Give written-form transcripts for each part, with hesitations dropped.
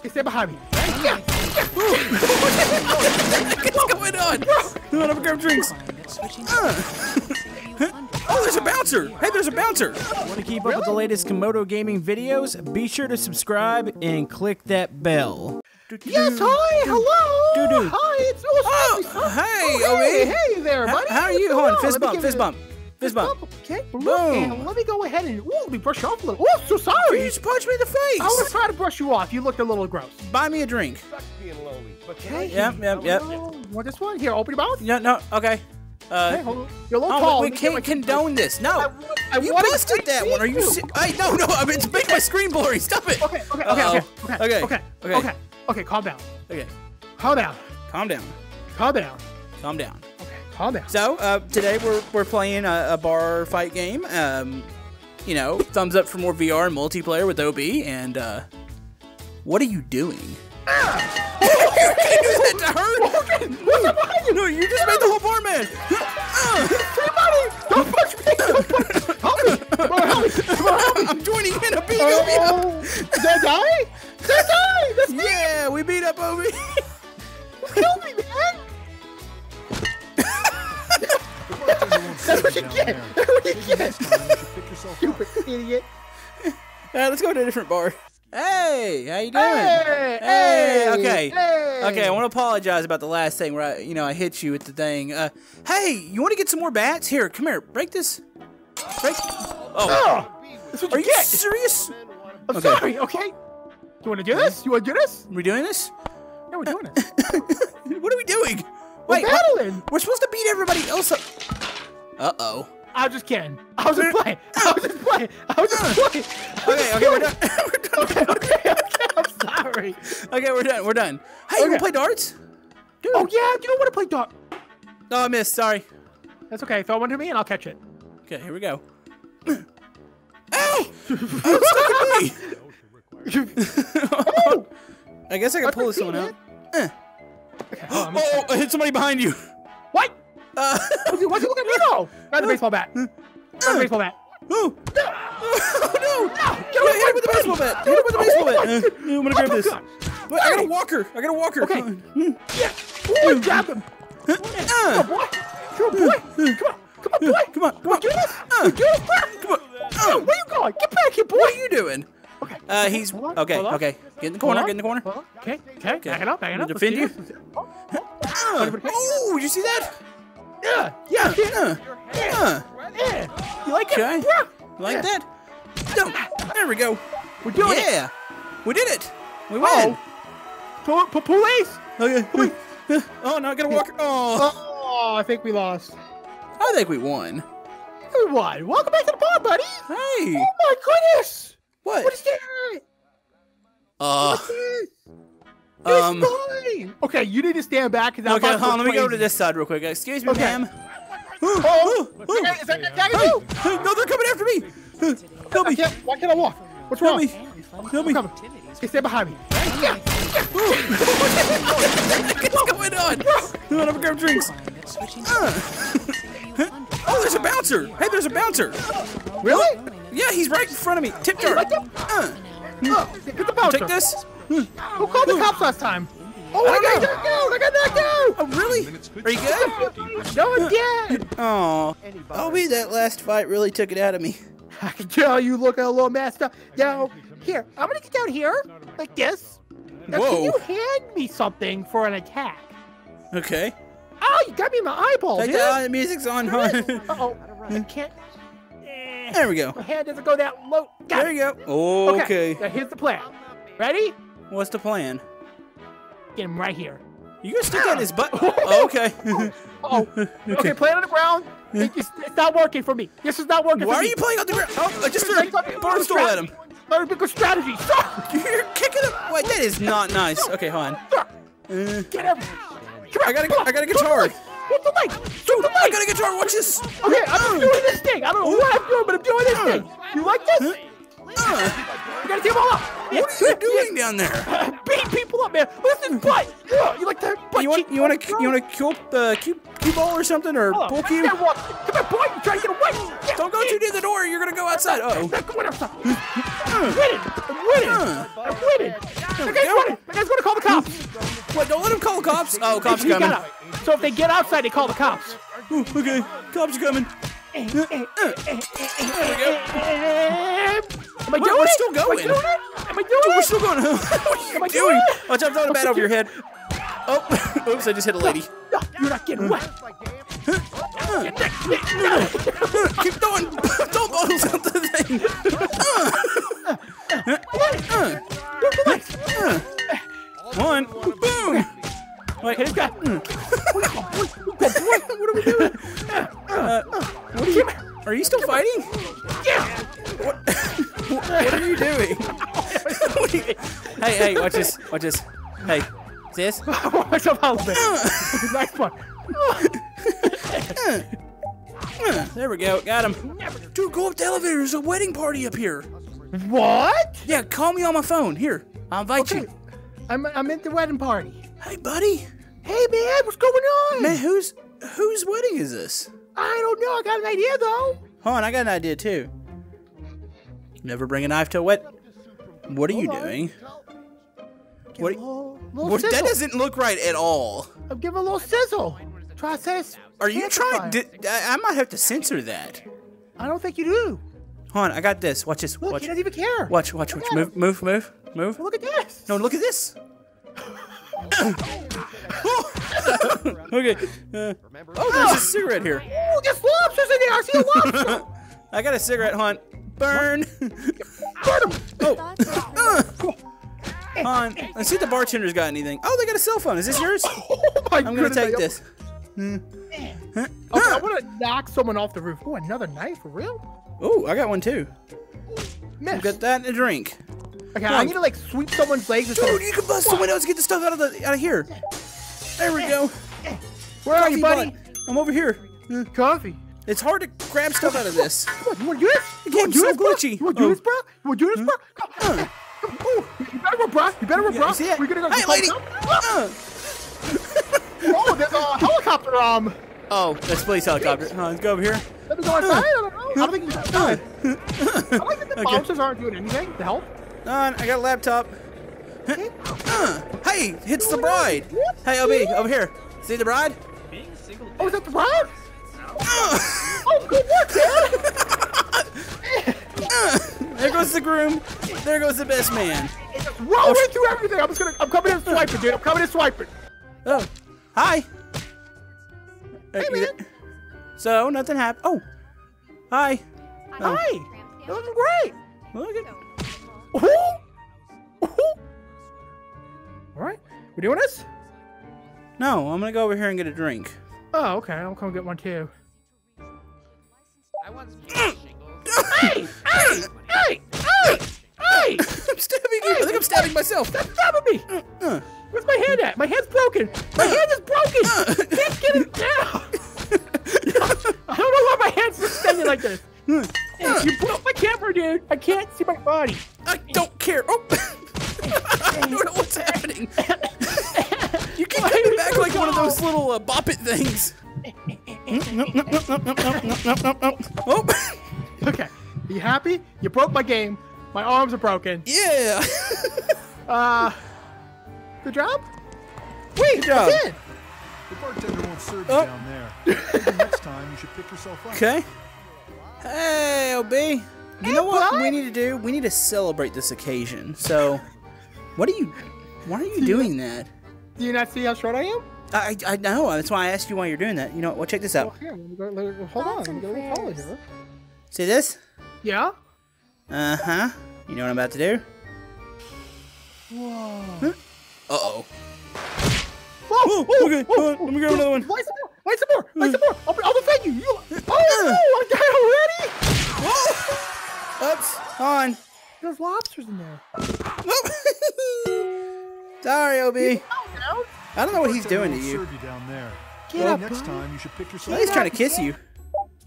Hey, stay behind me. Yeah. What's going on? Bro, I don't grab drinks. Oh, there's a bouncer! Hey, there's a bouncer! Want to keep up with the latest Komodo Gaming videos? Be sure to subscribe and click that bell. Yes, hi, hello! Hi, it's hey, OB! Hey there, buddy! How are you? Hold on, fist bump, fist bump. Fist bump. Okay, boom. And let me go ahead and let me brush you off a little. Oh, so sorry. You just punched me in the face. I was trying to brush you off. You looked a little gross. Buy me a drink. Sucks being lonely. Okay. Yep. Want this one? Here, open your mouth. No. Okay. Hey, hold on. You're a little tall. We can't condone this. No. You busted that one. Are you? Hey, no. I mean, it's making my screen blurry. Stop it. Okay. Calm down. Okay. Calm down. So today we're playing a bar fight game. You know, thumbs up for more VR and multiplayer with OB. And what are you doing? You can't do that to her. What's no, you just made the whole bar mad. Hey, buddy, don't punch me! Help me! Help me! I'm joining in. I'm beating OB up. Did I die? That's me. Yeah, we beat up OB. Kill me, man. That's what you get. Stupid idiot. Let's go to a different bar. Hey, how you doing? Hey, okay. I want to apologize about the last thing where I hit you with the thing. Hey, you want to get some more bats? Here, come here. Break this. Break. Oh, are you serious? I'm sorry. Okay. You want to do this? We're doing this. Yeah, we're doing it. What are we doing? Wait, we're supposed to beat everybody else up. Uh-oh. I was just kidding. I was just playing. Okay, we're done. Okay, I'm sorry. Okay, we're done. Hey, you want to play darts? Dude. Oh, yeah, you don't want to play darts. Oh, I missed. Sorry. That's okay. Throw one to me, and I'll catch it. Okay, here we go. Ow! Oh, it's stuck in me. I guess I can pull this one out. Okay, oh, I hit somebody behind you. What? Why'd you look at me though? Grab the baseball bat. Oh, no. Hit him with the baseball bat. I'm gonna grab this. Wait, I got a walker. Okay. Yeah. Ooh, grab him. Come on, boy. Come on, boy. Come on. Oh, where you going? Get back here, boy. What are you doing? Okay. He's okay. Get in the corner. Okay. Back it up. Defend you. Oh, you see that? Yeah. You like it? Okay. Like that? No. There we go. We're doing it. Yeah. We did it. We won. Police. Okay. Oh no, I gotta walk. Oh, I think we lost. I think we won. Everyone, welcome back to the bar, buddy. Hey. Oh my goodness. What is that? What's this? It's mine. Okay, you need to stand back. Okay, hold on. Let me go to this side real quick. Excuse me, ma'am. Oh, is that guy? No, they're coming after me. Help me. Why can't I walk? What's wrong? Help me. Hey, stay behind me. What's going on? Bro, I don't grab drinks. Oh, there's a bouncer. Hey, there's a bouncer. Really? Yeah, he's right in front of me. Tip jar. Get the bouncer. Take this. Who called the cops last time? Oh, I got knocked out. Oh, really? Are you good? No, I'm dead. Oh. OB, that last fight really took it out of me. I can tell you look a little messed up. Now, here, I'm going to get down here like this. Now, can you hand me something for an attack? Okay. Oh, you got me in my eyeball, dude. The music's on. Uh-oh. I can't. There we go. My hand doesn't go that low. There you go. Okay. Now here's the plan. Ready? What's the plan? Get him right here. You gonna stick on his butt? Okay. Okay, play it on the ground. It's not working for me. This is not working. Why are you playing on the ground? Oh, I just threw a barstool at him. Learn bigger strategy. You're kicking him. Wait, that is not nice. Okay, hold on. Get him. I got a guitar. What's the mic? Dude, I got a guitar. Watch this. Okay, I'm doing this thing. I don't know what I'm doing, but I'm doing this thing. You like this? You gotta team all up. What are you doing down there? Beat people up, man. Listen, butt. You like that? Butt you want to cue ball or something or pull cue? Come here, boy. You're trying to get away. Don't go too near the door. You're gonna go outside. I'm winning. I'm winning. I'm winning. cops? Oh, cops coming. So if they get outside, they call the cops. Ooh, okay, cops are coming. There we go. Am I doing it? We're still going. Am I doing it? We're still going. What are you doing? Watch out, I'm throwing a bat over your head. Oh, oops, I just hit a lady. No, you're not getting wet. Keep throwing throw bottles out the thing. One. Boom. Wait, hit his guy. What are we doing? What are you? Are you still fighting? Yeah. What are you doing? Hey, hey, watch this. Watch this. Hey, sis. Watch out, pal. Nice one. There we go. Got him. Dude, go up the elevator. There's a wedding party up here. What? Yeah, call me on my phone. Here, I'll invite you. I'm at the wedding party. Hey, buddy. Hey, man. What's going on? Man, whose wedding is this? I don't know. I got an idea, though. Hold on. I got an idea, too. Never bring a knife to a wet... What are you doing? What? That doesn't look right at all. I'm giving a little sizzle. Process. Are you trying? I might have to censor that. I don't think you do. Hold on, I got this. Watch this. Look, watch. He doesn't even care. Watch, watch, watch. Move, move, move, move. Well, look at this. No, look at this. Okay. Oh, there's a cigarette here. Oh, there's lobsters in there. I see a lobster. I got a cigarette, Hunt. Burn. Burn him. Oh. Hunt. Let's see if the bartender's got anything. Oh, they got a cell phone. Is this yours? Oh my goodness. I'm gonna take this. Okay, I want to knock someone off the roof. Oh, another knife, for real? Oh, I got one too. Miss. Got that and a drink. Okay, I need to like sweep someone's legs. Or something. Dude, you can bust the windows and get the stuff out of here. There we go. Where are you, buddy? I'm over here. Coffee. It's hard to grab stuff out of this. What? You want to do this? The game's so glitchy. You want to do this, bro? You want to do this, bro? You better go, bro. You better go, bro. We're gonna go. Hey, lady. Oh, there's a helicopter. Oh, that's a police helicopter. Let's go over here. Let me go outside. I don't know. I don't think you can outside. I like that the bouncers aren't doing anything to help. I got a laptop. Hey, hits the bride. Hey, OB, over here. See the bride? Oh, is that the bride? Oh, good work, Dad. There goes the groom. There goes the best man. Rolling through everything. I'm coming in and swiping, dude. I'm coming in and swiping. Oh, hi. Hey, man. So, nothing happened. Oh, hi. Hi. That was great. Look at All right. We doing this? No, I'm going to go over here and get a drink. Oh, okay. I'll come get one, too. Hey! Hey! Hey! Hey! Hey! I'm stabbing you. I think I'm stabbing myself. Stop stabbing me. Where's my hand at? My hand's broken. My hand is broken. Can't get it down. I don't know why my hand's extended like this. You broke my camera, dude. I can't see my body. I don't care. Oh. I don't know what's happening. You keep coming back like one of those little bop it things. Oh. Okay. Are you happy? You broke my game. My arms are broken. Yeah. Good job. Wait, good job. That's it. The bartender won't serve you down there. Maybe next time you should pick yourself up. Okay. Hey, OB. You know what we need to do? We need to celebrate this occasion. So, why are you doing that? Do you not see how short I am? I know. That's why I asked you why you're doing that. You know what? Well, check this out. Well, hold on. Go here. See this? Yeah. Uh-huh. You know what I'm about to do? Whoa. Huh? Uh-oh. Whoa! Whoa, okay. Whoa, let me grab another one. Light some more! Light some more! Light some more! I'll defend you! Oh, no! I died already! Whoa! Oops. On. There's lobsters in there. Sorry, OB. I don't know what he's doing to you. Get up, next time you should pick yourself. He's trying to kiss you.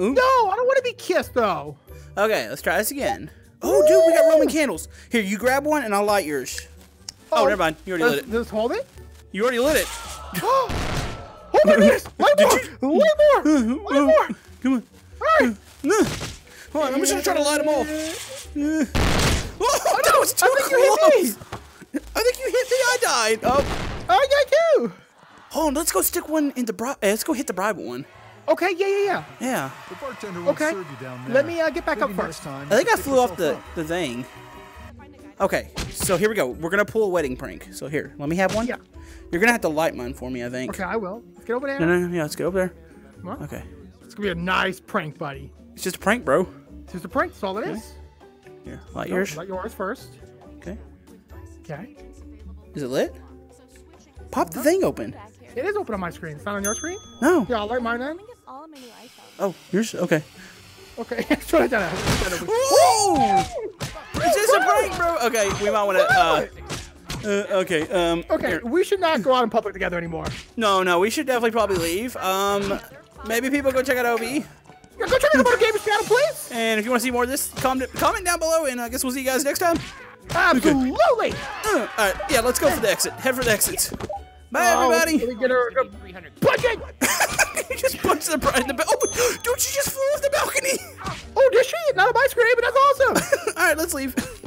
Ooh. No, I don't want to be kissed, though. Okay, let's try this again. Oh, dude, we got Roman candles. Here, you grab one, and I'll light yours. Oh, never mind. You already lit it. Does this hold it? You already lit it. Oh, my goodness. Light more. Light more. Light more. Come on. All right. Hold on. I'm just going to try to light them all. Oh, no, it's too close. I think you hit me. I died. Oh, I got you. Hold on, let's go stick one in the bribe. Let's go hit the bribe one. Okay, yeah. The bartender will serve you down there. Let me get back up first. I think I flew off the thing. Okay, so here we go. We're going to pull a wedding prank. So here, let me have one. Yeah. You're going to have to light mine for me, I think. Okay, I will. Let's get over there. No, yeah, let's get over there. Come on. Okay. It's going to be a nice prank, buddy. It's just a prank, bro. It's just a prank. That's all it is. Here, light yours. Light yours first. Okay. Okay. Is it lit? Pop the thing open. It is open on my screen. It's not on your screen? No. Yeah, I'll light mine then. Oh, yours? Okay. Okay. Try that out. Whoa! It's just a prank, bro. Okay, we might want to. Okay, here. We should not go out in public together anymore. No, we should definitely probably leave. Maybe people go check out OB. Yeah, go check out Komodo Gaming channel, please. And if you want to see more of this, comment down below, and I guess we'll see you guys next time. Absolutely. All right, yeah, let's go for the exit. Head for the exit. Bye, everybody. Let me get her a budget. You just punched the bride in the balcony. Oh, dude, she just flew off the balcony. Oh, did she? Not on my screen, but that's awesome. All right, let's leave.